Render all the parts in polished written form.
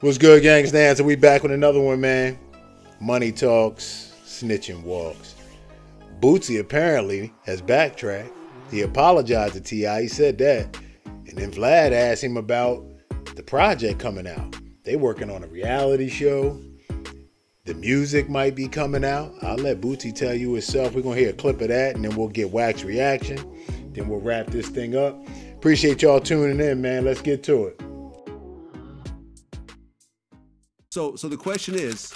What's good, Gangstans? And we back with another one, man. Money talks, snitching walks. Bootsy apparently has backtracked. He apologized to T.I. He said that. And then Vlad asked him about the project coming out. They working on a reality show. The music might be coming out. I'll let Bootsy tell you himself. We're going to hear a clip of that, and then we'll get Wax reaction. Then we'll wrap this thing up. Appreciate y'all tuning in, man. Let's get to it. So the question is,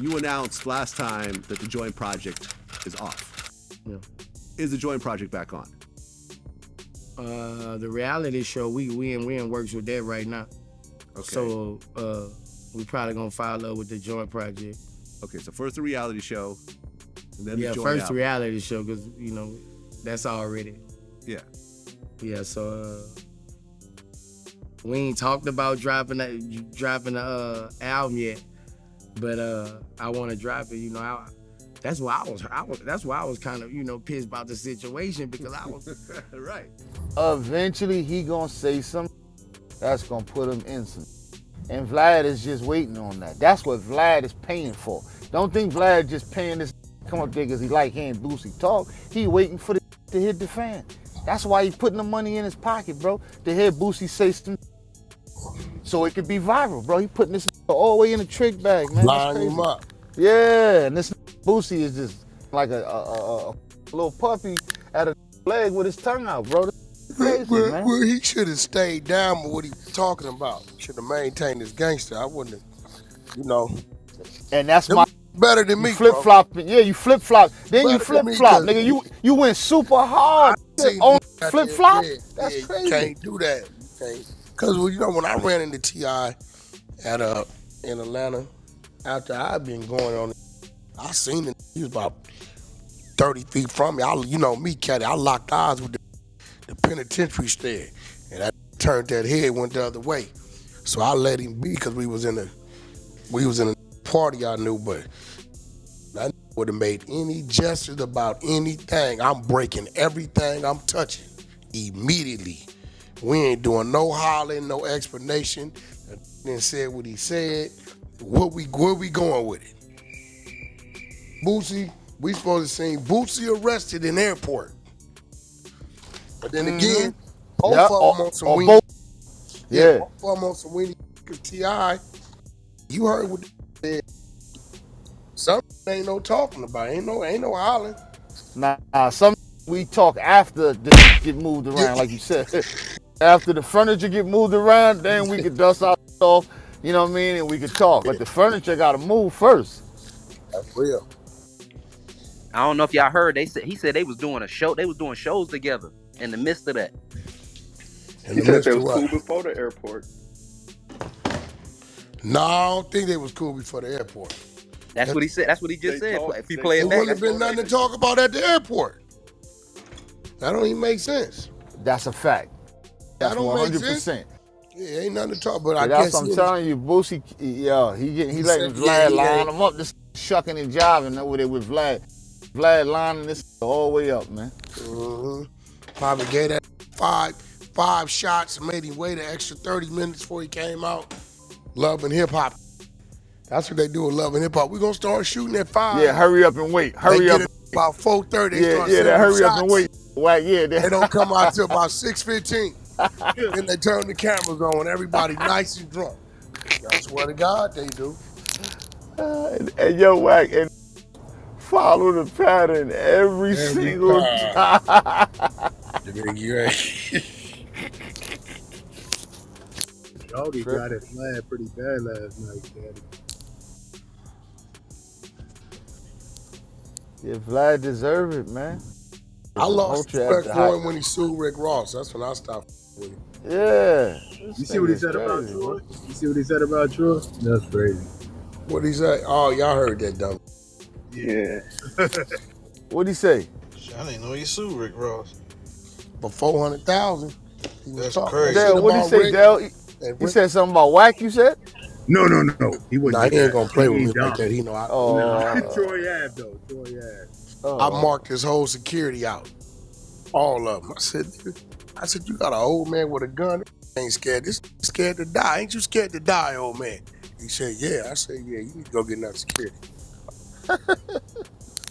you announced last time that the joint project is off. Yeah. Is the joint project back on? The reality show, we in works with that right now. Okay. So we probably gonna follow up with the joint project. Okay, so first the reality show, and then the joint first album. Reality show, because you know that's already. Yeah. Yeah. So. We ain't talked about dropping the album yet, but I want to drop it. You know, that's why I was kind of, you know, pissed about the situation, because I was right. Eventually he gonna say something that's gonna put him in some, and Vlad is just waiting on that. That's what Vlad is paying for. Don't think Vlad just paying this come up there because he like hearing Bootsy talk. He waiting for the to hit the fan. That's why he's putting the money in his pocket, bro, to hear Bootsy say some so it could be viral, bro. He putting this all the way in the trick bag, man. Lining him up. Yeah, and this Bootsy is just like a little puppy at a leg with his tongue out, bro. Crazy, man. Well, he should have stayed down with what he was talking about. Should have maintained his gangster. I wouldn't have, you know. And that's my... Better than me, flip-flop, yeah, you flip-flop. Then you flip-flop, nigga. You went super hard on flip-flop? That's crazy. You can't do that. Because, you know, when I ran into T.I. in Atlanta, after I'd been going on, I seen him. He was about 30 feet from me. You know me, Caddy. I locked eyes with the penitentiary stare. And I turned that head, went the other way. So I let him be because we was in a party I knew, but I would have made any gestures about anything. I'm breaking everything I'm touching immediately. We ain't doing no hollering, no explanation. Then said what he said. Where we going with it? Bootsy, we supposed to see Bootsy arrested in airport. But then again, both of them on some weenie. T.I., you heard what some ain't no talking about, ain't no hollering. Nah, some we talk after the get moved around, like you said. After the furniture get moved around, then we could dust our stuff, you know what I mean, and we could talk. But the furniture gotta move first. That's real. I don't know if y'all heard. He said they was doing a show. They was doing shows together in the midst of that. He said they was cool before the airport. No, I don't think they was cool before the airport. That's what he said. That's what he just said. If he played that, there wouldn't have been nothing to talk about at the airport. That don't even make sense. That's a fact. That's 100%. Yeah, ain't nothing to talk about. I guess I'm telling you, Bootsy, yeah, he letting Vlad line him up. This shucking and jiving over there with Vlad. Vlad lining this all the way up, man. Probably gave that five shots and made him wait an extra 30 minutes before he came out. Love and Hip Hop. That's what they do with Love and Hip Hop. We're gonna start shooting at 5. Yeah, hurry up and wait. Hurry up. About 4:30. Yeah, they hurry up and wait. Why? Yeah, they don't come out till about 6:15. Then they turn the cameras on and everybody nice and drunk. I swear to God, they do. And yo, Wack, and follow the pattern every single time. Doggy got it flat pretty bad last night, Daddy. Yeah, Vlad deserved it, man. I lost respect for him when he sued Rick Ross. That's when I stopped with him. Yeah. You see what he said about Troy? You see what he said about Troy? That's crazy. What did he say? Oh, y'all heard that, dumb. Yeah. What'd he say? I didn't know he sued Rick Ross. For $400,000. That's crazy. Dale, what'd he say, Dale? He said something about Wack, you said? No. He wouldn't. Nah, he ain't going to play with me like that. He know I... Oh. No. Troy Ave, though. Troy Ave. Oh. I marked his whole security out. All of them. I said, you got an old man with a gun? ain't scared. This scared to die. Ain't you scared to die, old man? He said, yeah. I said, yeah, you need to go get another security.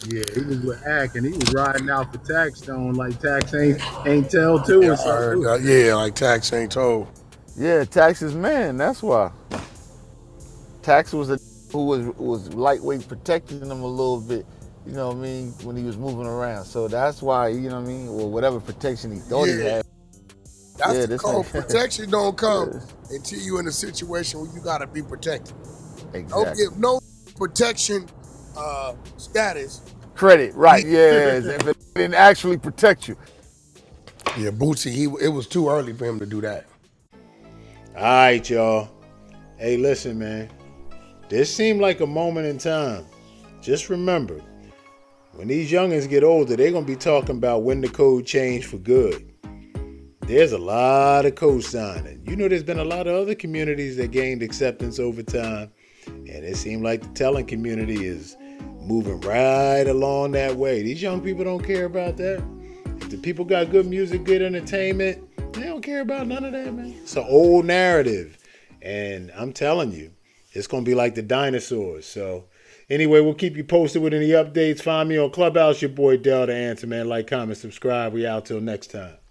Yeah, he was with Ack, and he was riding out for Taxstone like Tax ain't tell to or something. Yeah, like Tax ain't told. Yeah, Tax is man, that's why. Tax was a who was lightweight protecting him a little bit, you know what I mean, when he was moving around. So that's why, you know what I mean, or whatever protection he thought he had. That's the call. Protection don't come until you in a situation where you gotta be protected. Exactly. Don't give no protection status. Credit, right, yeah, if it didn't actually protect you. Yeah, Bootsy, it was too early for him to do that. All right, y'all. Hey, listen, man. This seemed like a moment in time. Just remember, when these youngins get older, they're going to be talking about when the code changed for good. There's a lot of co-signing. You know, there's been a lot of other communities that gained acceptance over time, and it seemed like the talent community is moving right along that way. These young people don't care about that. If the people got good music, good entertainment, they don't care about none of that, man. It's an old narrative. And I'm telling you, it's going to be like the dinosaurs. So anyway, we'll keep you posted with any updates. Find me on Clubhouse. Your boy Tha Answer, man. Like, comment, subscribe. We out till next time.